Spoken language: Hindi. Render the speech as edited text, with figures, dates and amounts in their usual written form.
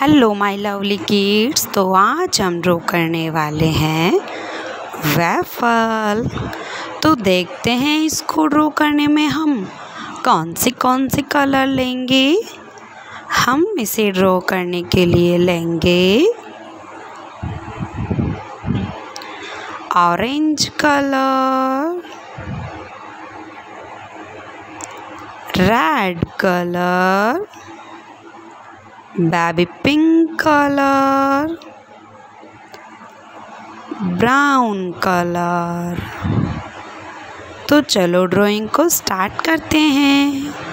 Hello my lovely kids. तो आज हम ड्रॉ करने वाले हैं वैफल। तो देखते हैं इसको ड्रॉ करने में हम कौन से कलर लेंगे। हम इसे ड्रॉ करने के लिए लेंगे orange colour, red colour, baby pink colour, brown colour. तो चलो ड्राइंग को स्टार्ट करते हैं।